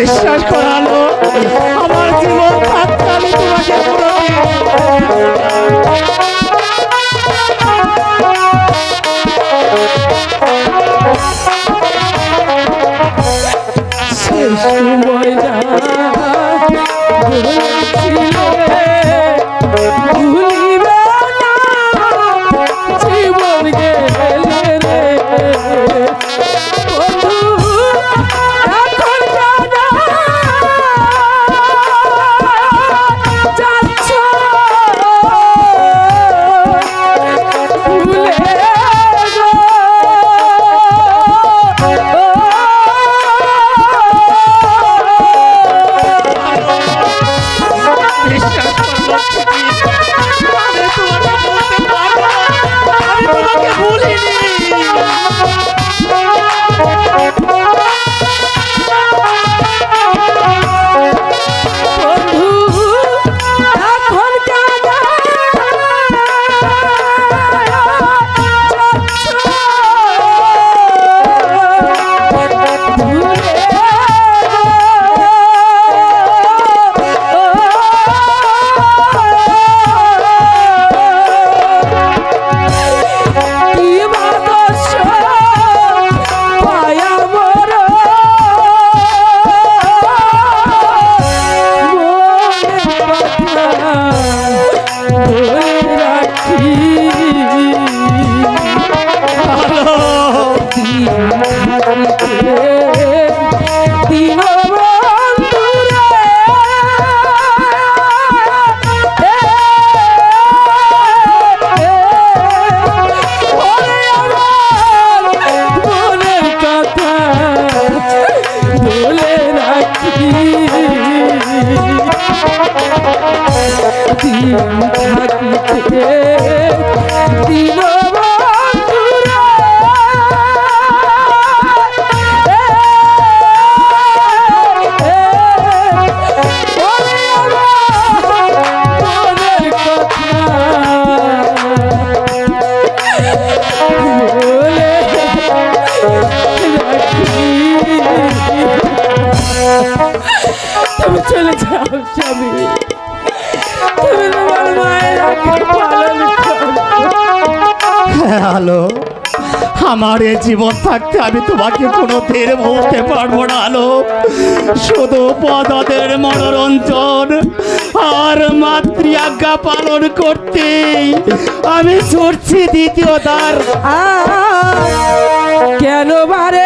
বিশ্বাস করালো আমার জীবন থাকতে আমি তোমাকে পুরো আমার এই জীবন থাকতে আমি তোমাকে কোনো ধীরে বলতে পারবো না আলো, শুধু পদদের মনোরঞ্জন আর মাতৃআজ্ঞা পালন করতে আমি ছুটছি দ্বিতীয়বার। কেন বারে